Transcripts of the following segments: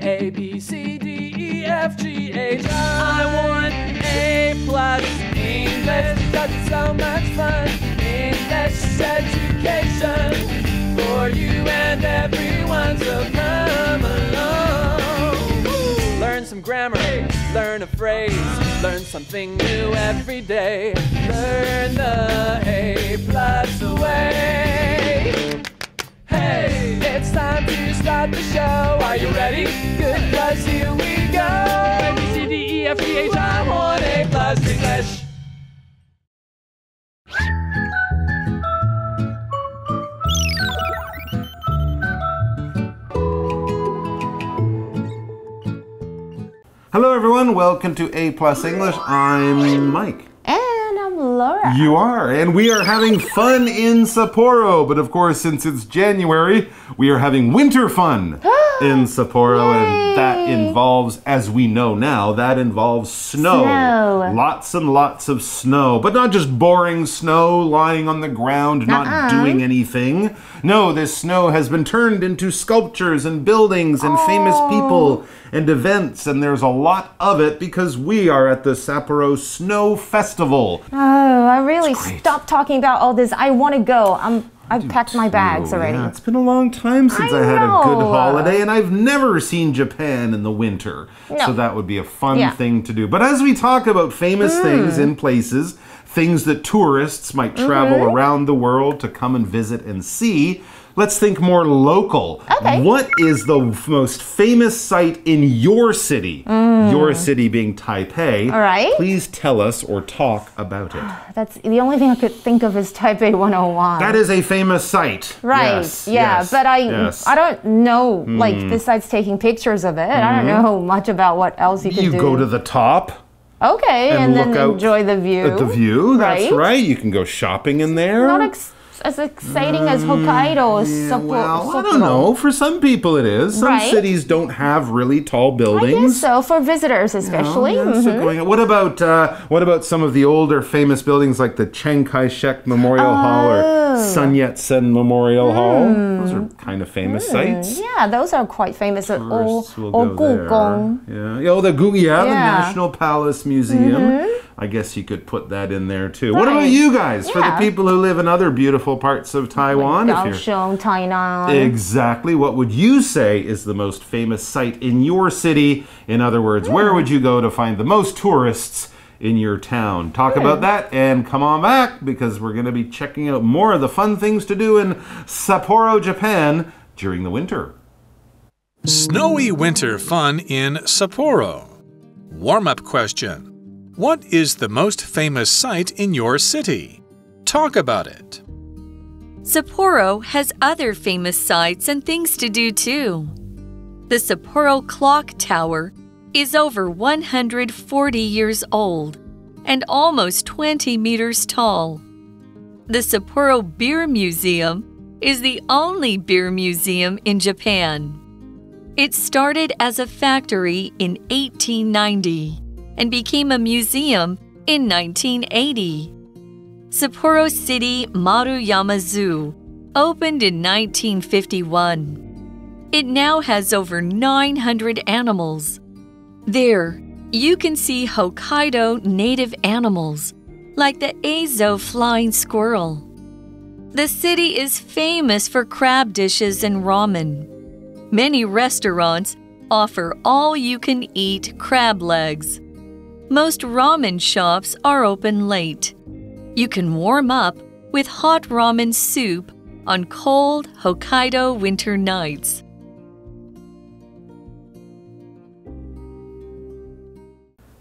A, B, C, D, E, F, G, H. I want A+ English. That's so much fun. English education for you and everyone. So come along. Learn some grammar. Learn a phrase. Learn something new every day. Learn the A+ away. Hey, it's time to start the show. Are you ready? Good, cause here we go. A, B, C, D, E, F, G, H. I want A+ English. Hello everyone, welcome to A+ English. I'm Mike. And I'm Laura. You are, and we are having fun in Sapporo. But of course, since it's January, we are having winter fun in Sapporo. Yay. And that involves, as we know now, that involves snow. Lots and lots of snow. But not just boring snow, lying on the ground, not doing anything. No, this snow has been turned into sculptures and buildings and famous people and events, and there's a lot of it because we are at the Sapporo Snow Festival. Oh, I really stopped talking about all this. I want to go. I've packed my bags already. Yeah, it's been a long time since I had a good holiday, and I've never seen Japan in the winter. No. So that would be a fun thing to do. But as we talk about famous things in places, things that tourists might travel around the world to come and visit and see, let's think more local. Okay. What is the most famous site in your city? Your city being Taipei. All right. Please tell us or talk about it. That's the only thing I could think of is Taipei 101. That is a famous site. Right. Yes, yeah. Yes, but I don't know, like, besides taking pictures of it, I don't know much about what else you could do. You go to the top. Okay, and then enjoy the view. At the view, that's right. You can go shopping in there. Not as exciting as Hokkaido or Sapporo. Well, I don't know. For some people it is. Some cities don't have really tall buildings. I guess so, for visitors especially. Yeah, so going on. What about some of the older famous buildings like the Chiang Kai-shek Memorial Hall or Sun Yat-sen Memorial Hall? Those are kind of famous sites. Yeah, those are quite famous. Or Gugong. Yeah. Oh, the National Palace Museum. I guess you could put that in there too. Right. What about you guys? Yeah. For the people who live in other beautiful parts of Taiwan, like Kaohsiung, Tainan. Exactly. What would you say is the most famous site in your city? In other words, where would you go to find the most tourists in your town? Talk about that and come on back because we're going to be checking out more of the fun things to do in Sapporo, Japan during the winter. Snowy winter fun in Sapporo. Warm-up question. What is the most famous site in your city? Talk about it. Sapporo has other famous sites and things to do too. The Sapporo Clock Tower is over 140 years old and almost 20 meters tall. The Sapporo Beer Museum is the only beer museum in Japan. It started as a factory in 1890. And became a museum in 1980. Sapporo City Maruyama Zoo opened in 1951. It now has over 900 animals. There, you can see Hokkaido native animals, like the Ezo flying squirrel. The city is famous for crab dishes and ramen. Many restaurants offer all-you-can-eat crab legs. Most ramen shops are open late. You can warm up with hot ramen soup on cold Hokkaido winter nights.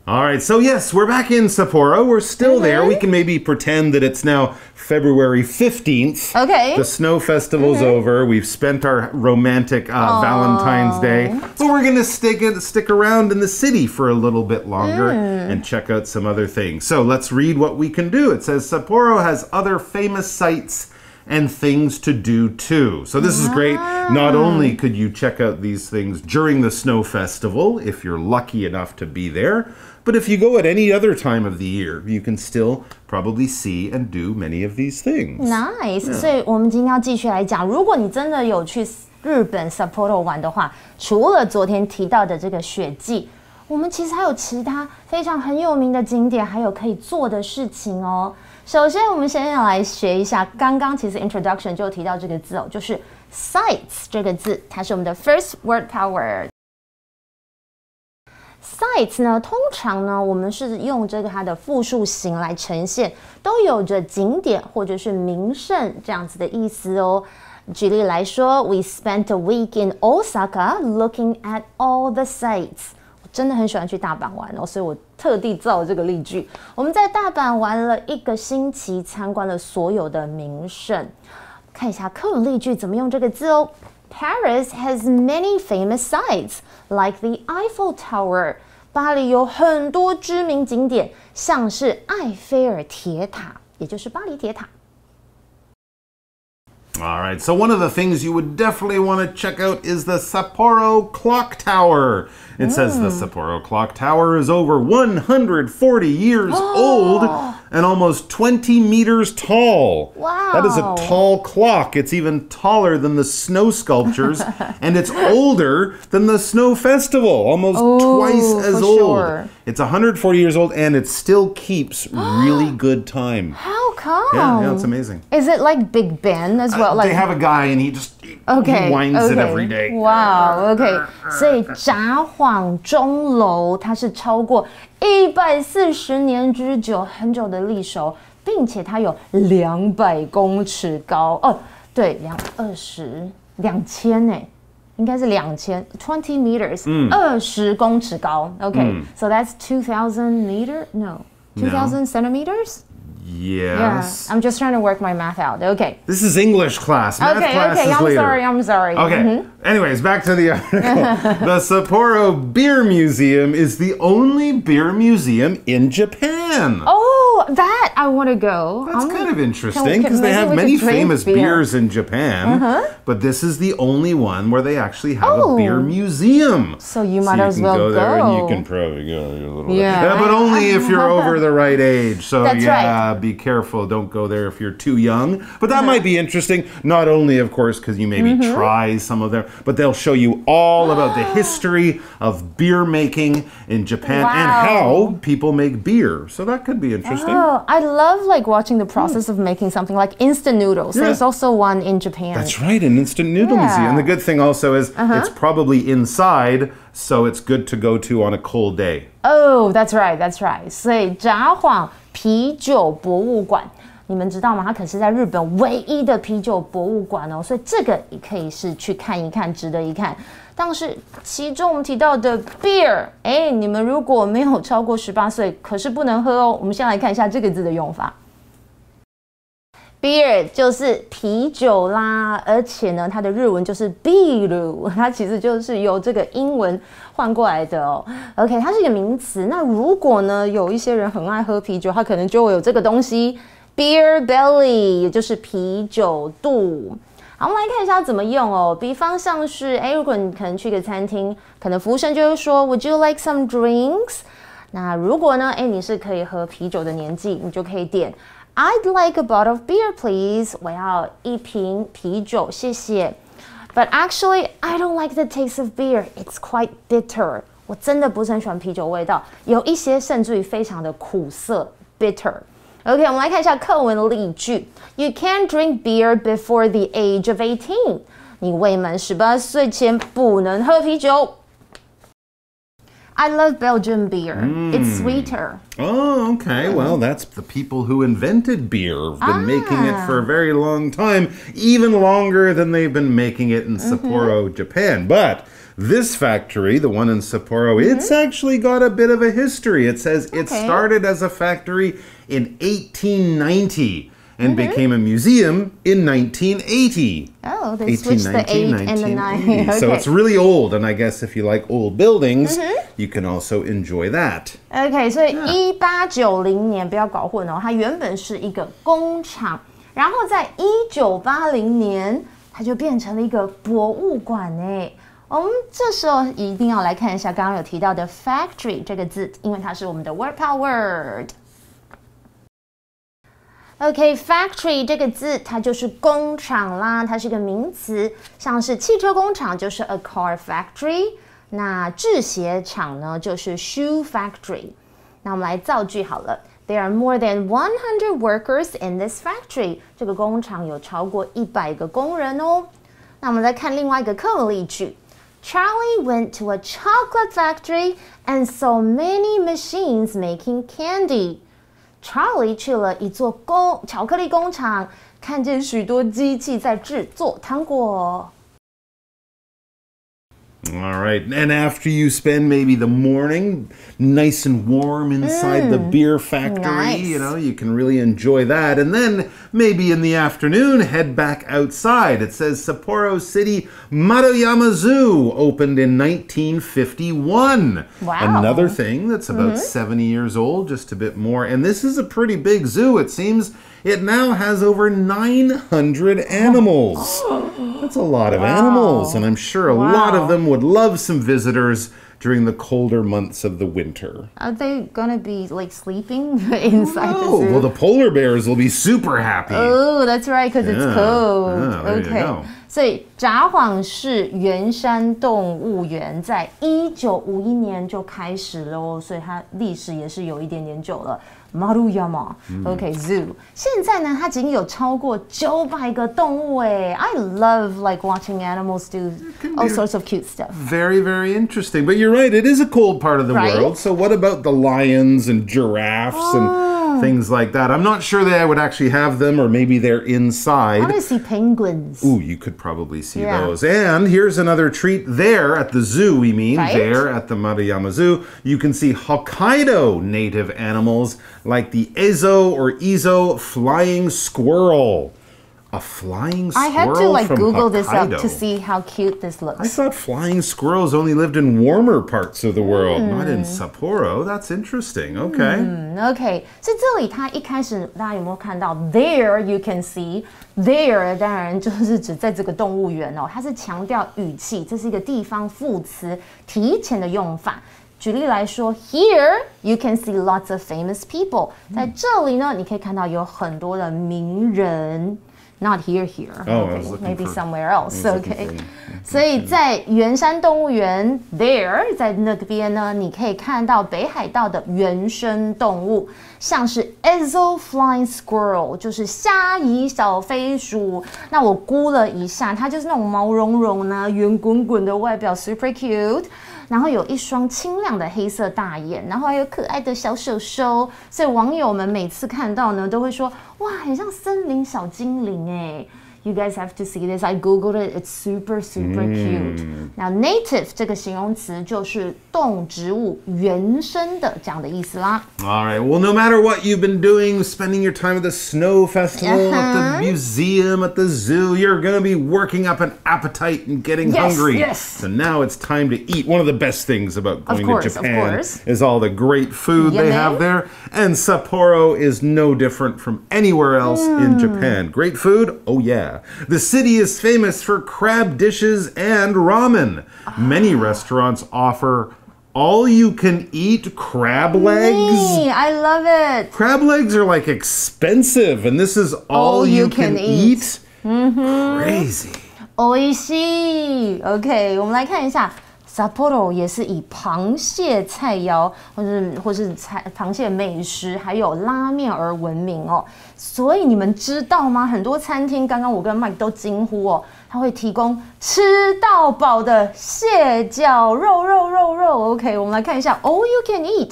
All right, so yes, we're back in Sapporo. We're still there. We can maybe pretend that it's now February 15th. Okay. The snow festival's over. We've spent our romantic Valentine's Day. But we're going to stick around in the city for a little bit longer and check out some other things. So let's read what we can do. It says, Sapporo has other famous sites and things to do too. So this is great. Not only could you check out these things during the snow festival, if you're lucky enough to be there, but if you go at any other time of the year, you can still probably see and do many of these things. Nice. So, 我们今天要继续来讲，如果你真的有去日本 Sapporo 玩的话，除了昨天提到的这个雪季，我们其实还有其他非常很有名的景点，还有可以做的事情哦。首先，我们先要来学一下，刚刚其实 introduction 就提到这个字哦，就是 sights 这个字，它是我们的 first word power。 Sites 呢，通常呢，我们是用这个它的复数形来呈现，都有着景点或者是名胜这样子的意思哦。举例来说 ，We spent a week in Osaka looking at all the sites。我真的很喜欢去大阪玩哦，所以我特地造了这个例句。我们在大阪玩了一个星期，参观了所有的名胜。看一下课文例句怎么用这个字哦。 Paris has many famous sites, like the Eiffel Tower. 巴黎有很多知名景点，像是埃菲尔铁塔，也就是巴黎铁塔。All right, so one of the things you would definitely want to check out is the Sapporo Clock Tower. It says the Sapporo Clock Tower is over 140 years old and almost 20 meters tall. Wow. That is a tall clock. It's even taller than the snow sculptures and it's older than the snow festival, almost twice as old. Sure. It's 140 years old and it still keeps really good time. How come? Yeah, it's amazing. Is it like Big Ben as well? Like, they have a guy and he just winds it every day. Wow, okay. 所以札幌钟楼它是超过140年之久，很久的历史，并且它有200公尺高。哦，对，2000哎，应该是2000 meters，20公尺高。Okay, so that's 2000 meters? No, 2000 centimeters? Yes. Yeah, I'm just trying to work my math out. Okay. This is English class. Math class is later. I'm sorry. Okay. Anyways, back to the article. The Sapporo Beer Museum is the only beer museum in Japan. Oh, that I want to go. That's kind of interesting because they have many famous beers in Japan, but this is the only one where they actually have a beer museum. So you might as well go there and you can probably go a little bit. But only if you're over the right age. So That's right. Be careful, don't go there if you're too young. But that might be interesting, not only, of course, because you maybe try some of them, but they'll show you all about the history of beer making in Japan and how people make beer. So that could be interesting. Oh, I love like watching the process of making something like instant noodles. Yeah. There's also one in Japan. That's right, an instant noodle museum. And the good thing also is it's probably inside, so it's good to go to on a cold day. Oh, that's right, that's right. 所以札幌啤酒博物馆，你们知道吗？它可是在日本唯一的啤酒博物馆哦，所以这个也可以是去看一看，值得一看。但是其中我们提到的 beer， 哎，你们如果没有超过18岁，可是不能喝哦。我们先来看一下这个字的用法。 Beer 就是啤酒啦，而且呢，它的日文就是 beer， 它其实就是由这个英文换过来的哦。OK， 它是一个名词。那如果呢，有一些人很爱喝啤酒，他可能就会有这个东西 ，beer belly， 也就是啤酒肚。好，我们来看一下怎么用哦。比方像是，哎，如果你可能去一个餐厅，可能服务生就会说 ，Would you like some drinks？ 那如果呢，哎，你是可以喝啤酒的年纪，你就可以点。 I'd like a bottle of beer, please. 我要一瓶啤酒，谢谢。But actually, I don't like the taste of beer. It's quite bitter. 我真的不是很喜欢啤酒味道，有一些甚至于非常的苦涩 ，bitter。OK， 我们来看一下课文例句。You can't drink beer before the age of 18. 你未满18岁前不能喝啤酒。 I love Belgian beer. It's sweeter. Oh, okay. Well, that's the people who invented beer have been making it for a very long time, even longer than they've been making it in Sapporo, Japan. But this factory, the one in Sapporo, it's actually got a bit of a history. It says it started as a factory in 1890 and became a museum in 1980. Oh, they switched the 8 and the 9. So it's really old, and I guess if you like old buildings, you can also enjoy that. Okay, so 1890年不要搞混哦，它原本是一个工厂，然后在1980年它就变成了一个博物馆哎。我们这时候一定要来看一下刚刚有提到的 factory 这个字，因为它是我们的 word power word。OK, factory 这个字它就是工厂啦，它是个名词，像是汽车工厂就是 a car factory， 那制鞋厂呢就是 shoe factory。那我们来造句好了 ，There are more than 100 workers in this factory。这个工厂有超过100个工人哦。那我们再看另外一个课文例句 ，Charlie went to a chocolate factory and saw many machines making candy。Charlie 去了一座巧克力工厂，看见许多机器在制作糖果。All right, and after you spend maybe the morning nice and warm inside the beer factory, nice. You know, you can really enjoy that. And then maybe in the afternoon, head back outside. It says Sapporo City Maruyama Zoo opened in 1951. Wow. Another thing that's about 70 years old, just a bit more. And this is a pretty big zoo, it seems. It now has over 900 animals. That's a lot of animals, and I'm sure a lot of them would love some visitors during the colder months of the winter. Are they gonna be like sleeping inside the zoo? Well, the polar bears will be super happy. Oh, that's right, because it's cold. Okay. 所以札幌市圆山动物园在1951年就开始咯，所以它历史也是有一点点久了。Maruyama, OK, zoo. 现在呢，它仅有超过900个动物诶。I love like watching animals do all sorts of cute stuff. Very, very interesting. But you're right, it is a cold part of the world. So what about the lions and giraffes and things like that? I'm not sure that I would actually have them, or maybe they're inside. I want to see penguins. Ooh, you could probably see those. And here's another treat there at the zoo, we mean, there at the Maruyama Zoo. You can see Hokkaido native animals like the Ezo or Ezo flying squirrel. A flying squirrel. I had to like Google this up to see how cute this looks. I thought flying squirrels only lived in warmer parts of the world, not in Sapporo. That's interesting. Okay. Okay. So 这里它一开始大家有没有看到 there you can see there 当然就是指在这个动物园哦，它是强调语气，这是一个地方副词提前的用法。举例来说 ，Here you can see lots of famous people. 在这里呢，你可以看到有很多的名人。Not here, here. Oh, okay. Maybe somewhere else. Okay. 所以在圆山动物园 there 在那边呢，你可以看到北海道的原生动物，像是 Ezo flying squirrel， 就是虾夷小飞鼠。那我估了一下，它就是那种毛茸茸呢、圆滚滚的外表 ，super cute。然后有一双清亮的黑色大眼，然后还有可爱的小手手，所以网友们每次看到呢，都会说哇，很像森林小精灵哎。You guys have to see this. I googled it. It's super, super cute. Now, native 这个形容词就是动植物原生的这样的意思啦。All right. Well, no matter what you've been doing, spending your time at the snow festival, at the museum, at the zoo, you're going to be working up an appetite and getting hungry. Yes. So now it's time to eat. One of the best things about going to Japan is all the great food they have there, and Sapporo is no different from anywhere else in Japan. Great food? Oh yeah. The city is famous for crab dishes and ramen. Many restaurants offer all-you-can-eat crab legs. I love it. Crab legs are like expensive, and this is all you can eat. Crazy. おいしい. Okay, 我们来看一下。Sapporo 也是以螃蟹菜肴，或是螃蟹美食，还有拉面而闻名哦。所以你们知道吗？很多餐厅，刚刚我跟 Mike 都惊呼哦，它会提供吃到饱的蟹脚肉。OK， 我们来看一下 ，All you can eat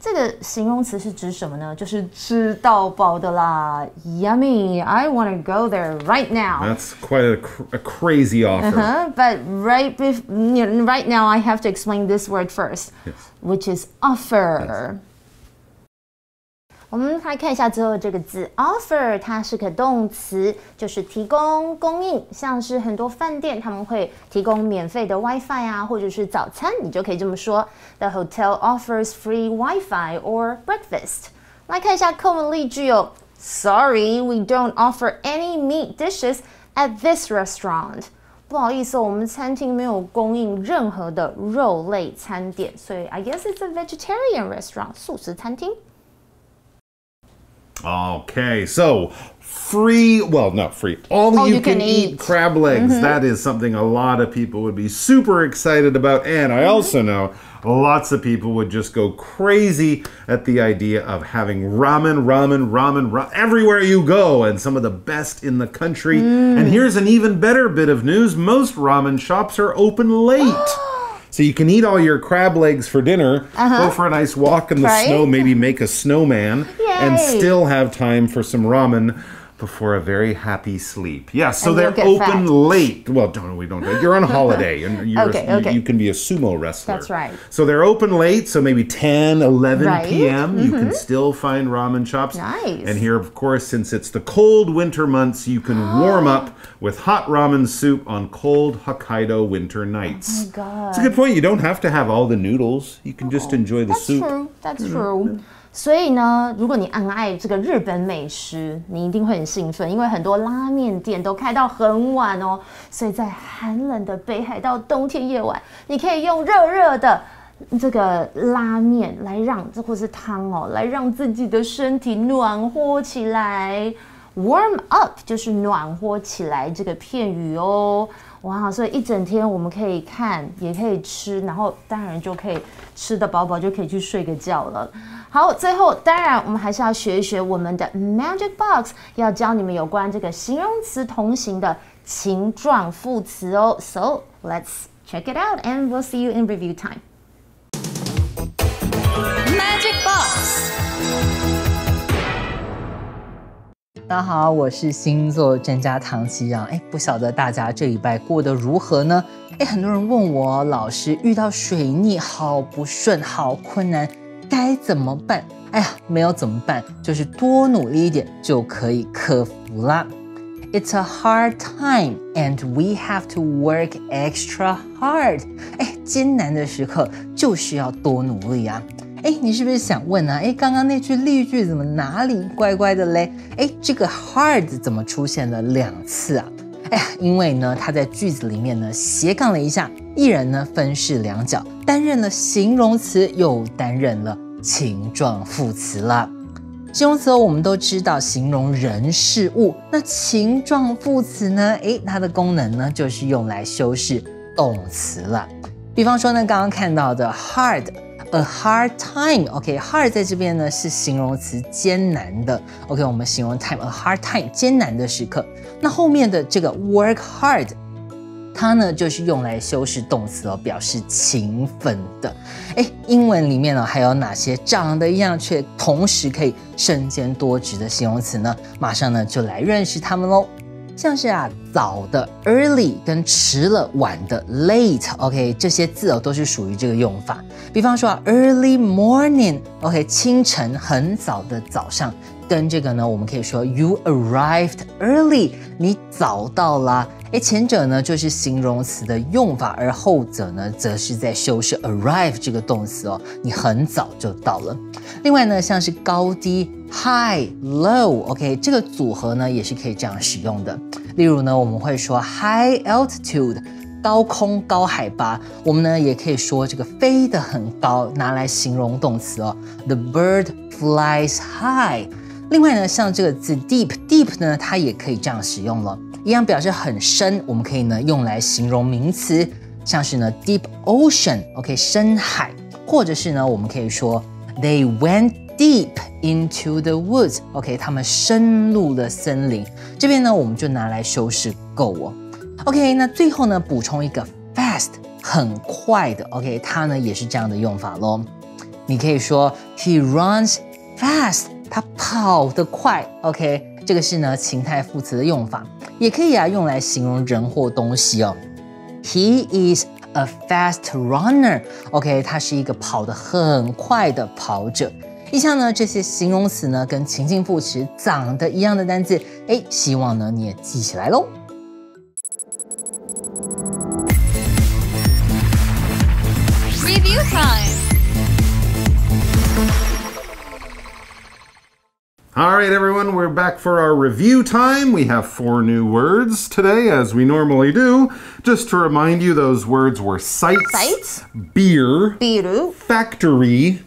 这个形容词是指什么呢？就是吃到饱的啦。Yummy! I want to go there right now. That's quite a crazy offer. But right now, I have to explain this word first, which is offer. 我们来看一下最后这个字 offer， 它是个动词，就是提供、供应。像是很多饭店他们会提供免费的 Wi-Fi 啊，或者是早餐，你就可以这么说 The hotel offers free Wi-Fi or breakfast。来看一下课文例句哦 Sorry, we don't offer any meat dishes at this restaurant。不好意思，我们餐厅没有供应任何的肉类餐点，所以 I guess it's a vegetarian restaurant， 素食餐厅。Okay, so free, well, not free, all you can eat crab legs. Mm-hmm. That is something a lot of people would be super excited about. And I also know lots of people would just go crazy at the idea of having ramen everywhere you go, and some of the best in the country. Mm. And here's an even better bit of news. Most ramen shops are open late. So you can eat all your crab legs for dinner, go for a nice walk in the snow, maybe make a snowman, and still have time for some ramen before a very happy sleep. Yes, so they're open late. Well, we don't. You're on holiday, and you're you can be a sumo wrestler. That's right. So they're open late, so maybe 10, 11 p.m. You can still find ramen shops. Nice. And here, of course, since it's the cold winter months, you can warm up with hot ramen soup on cold Hokkaido winter nights. Oh my God. It's a good point. You don't have to have all the noodles. You can just enjoy the soup. That's true. That's true. Yeah. 所以呢，如果你很爱这个日本美食，你一定会很兴奋，因为很多拉面店都开到很晚哦。所以在寒冷的北海道冬天夜晚，你可以用热热的这个拉面来让，或是汤哦，来让自己的身体暖和起来。Warm up 就是暖和起来这个片语哦。 哇，所以一整天我们可以看，也可以吃，然后当然就可以吃得饱饱，就可以去睡个觉了。好，最后当然我们还是要学一学我们的 Magic Box， 要教你们有关这个形容词同形的情状副词哦。So let's check it out, and we'll see you in review time. Magic Box。大家好，我是星座专家唐奇阳。哎，不晓得大家这礼拜过得如何呢？哎，很多人问我，老师遇到水逆好不顺，好困难，该怎么办？哎呀，没有怎么办，就是多努力一点就可以克服啦。It's a hard time, and we have to work extra hard. 哎，艰难的时刻就是要多努力啊。 哎，你是不是想问呢、啊？哎，刚刚那句例句怎么哪里怪怪的嘞？哎，这个 hard 怎么出现了2次啊？哎呀，因为呢，它在句子里面呢斜杠了一下，一人呢分饰两角，担任了形容词，又担任了情状副词了。形容词我们都知道形容人事物，那情状副词呢？哎，它的功能呢就是用来修饰动词了。比方说呢，刚刚看到的 hard。 A hard time, OK, hard 在这边呢是形容词，艰难的。OK， 我们形容 time a hard time， 艰难的时刻。那后面的这个 work hard， 它呢就是用来修饰动词哦，表示勤奋的。哎，英文里面呢还有哪些长得一样却同时可以身兼多职的形容词呢？马上呢就来认识它们喽。 像是啊，早的 early 跟迟了晚的 late，OK， 这些字哦都是属于这个用法。比方说啊 ，early morning，OK， 清晨很早的早上，跟这个呢，我们可以说 you arrived early， 你早到啦。哎，前者呢就是形容词的用法，而后者呢则是在修饰 arrive 这个动词哦，你很早就到了。另外呢，像是高低。 High, low, OK， 这个组合呢也是可以这样使用的。例如呢，我们会说 high altitude， 高空、高海拔。我们呢也可以说这个飞得很高，拿来形容动词哦。The bird flies high。另外呢，像这个字 deep 呢，它也可以这样使用了，一样表示很深。我们可以呢用来形容名词，像是呢 deep ocean，OK， 深海，或者是呢我们可以说 they went。 Deep into the woods, OK， 他们深入了森林。这边呢，我们就拿来修饰go哦。OK， 那最后呢，补充一个 fast， 很快的 ，OK， 它呢也是这样的用法咯。你可以说 He runs fast， 他跑得快 ，OK， 这个是呢情态副词的用法，也可以啊用来形容人或东西哦。He is a fast runner, OK， 他是一个跑得很快的跑者。 以下呢这些形容词呢跟情境副词长得一样的单字，哎，希望呢你也记起来喽。Review time. All right, everyone, we're back for our review time. We have 4 new words today, as we normally do. Just to remind you, those words were sites, beer,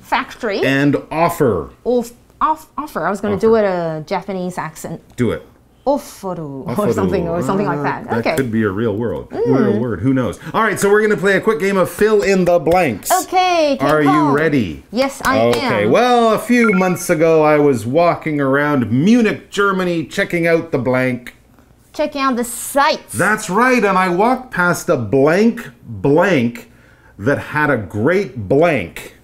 factory, and offer. offer. I was going to do it a Japanese accent. Do it. Ofuru or something like that. That okay. could be a real world. Real word. Who knows? All right, so we're going to play a quick game of fill in the blanks. Okay. Are you ready? Yes, I am. Okay. Well, a few months ago, I was walking around Munich, Germany, checking out the blank. Checking out the sights. That's right. And I walked past a blank blank that had a great blank.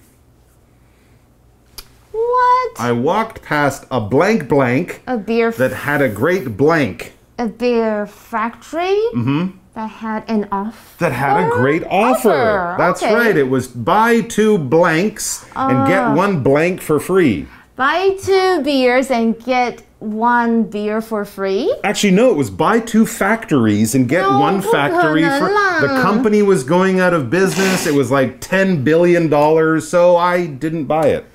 What? I walked past a blank blank. A beer that had a great blank. A beer factory. Mm-hmm. That had an offer. That had a great offer. That's right. It was buy two blanks and get one blank for free. Buy two beers and get one beer for free? Actually, no, it was buy two factories and get one factory for free. The company was going out of business. It was like $10 billion, so I didn't buy it.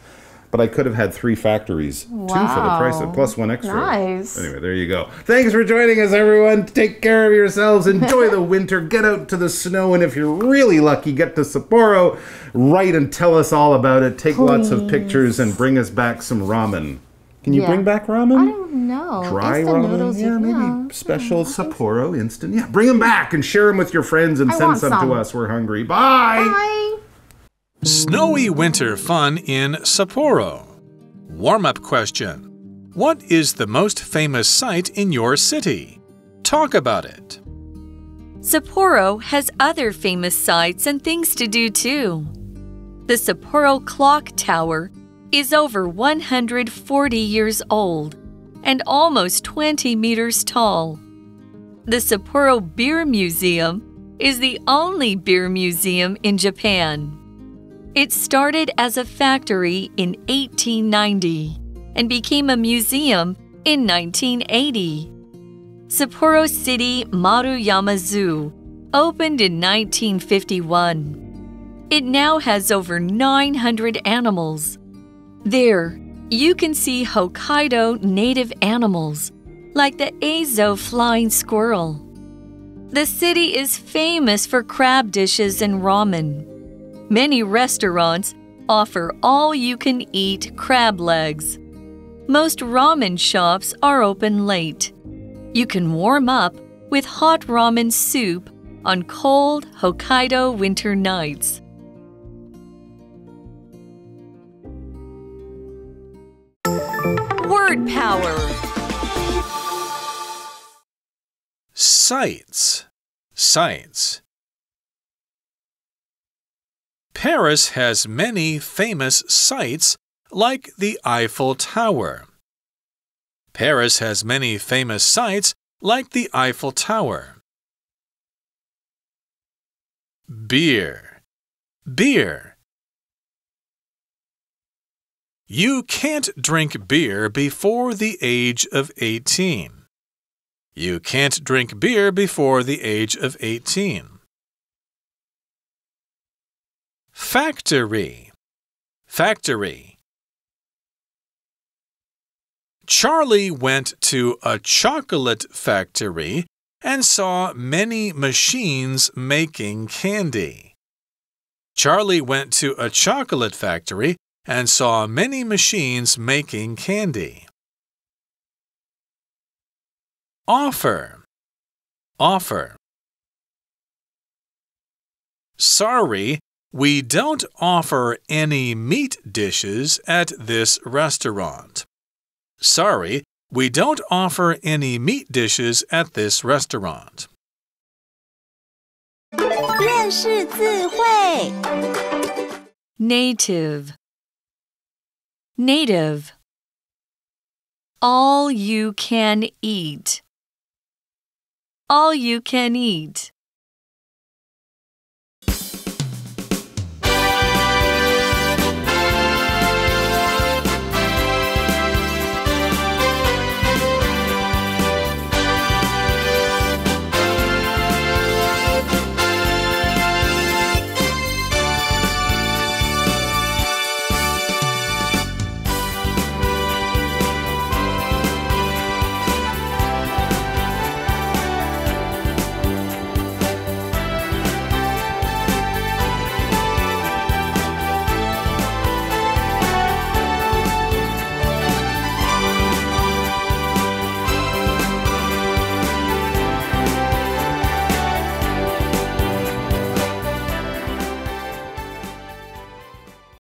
But I could have had three factories. Wow. Two for the price of plus one extra. Nice. Anyway, there you go. Thanks for joining us, everyone. Take care of yourselves. Enjoy the winter. Get out to the snow. And if you're really lucky, get to Sapporo. Write and tell us all about it. Take lots of pictures and bring us back some ramen. Can you bring back ramen? I don't know. Dry ramen? Noodles, yeah, maybe special Sapporo instant. Yeah, bring them back and share them with your friends and send some to us. We're hungry. Bye. Bye. Snowy winter fun in Sapporo. Warm-up question. What is the most famous site in your city? Talk about it. Sapporo has other famous sites and things to do too. The Sapporo Clock Tower is over 140 years old and almost 20 meters tall. The Sapporo Beer Museum is the only beer museum in Japan. It started as a factory in 1890 and became a museum in 1980. Sapporo City Maruyama Zoo opened in 1951. It now has over 900 animals. There, you can see Hokkaido native animals, like the Ezo flying squirrel. The city is famous for crab dishes and ramen. Many restaurants offer all-you-can-eat crab legs. Most ramen shops are open late. You can warm up with hot ramen soup on cold Hokkaido winter nights. Word power. Sights. Sights. Paris has many famous sights like the Eiffel Tower. Paris has many famous sights like the Eiffel Tower. Beer. Beer. You can't drink beer before the age of 18. You can't drink beer before the age of 18. Factory. Factory. Charlie went to a chocolate factory and saw many machines making candy. Charlie went to a chocolate factory and saw many machines making candy. Offer. Offer. Sorry, we don't offer any meat dishes at this restaurant. Sorry, we don't offer any meat dishes at this restaurant. 认识字汇 Native. Native. All you can eat. All you can eat.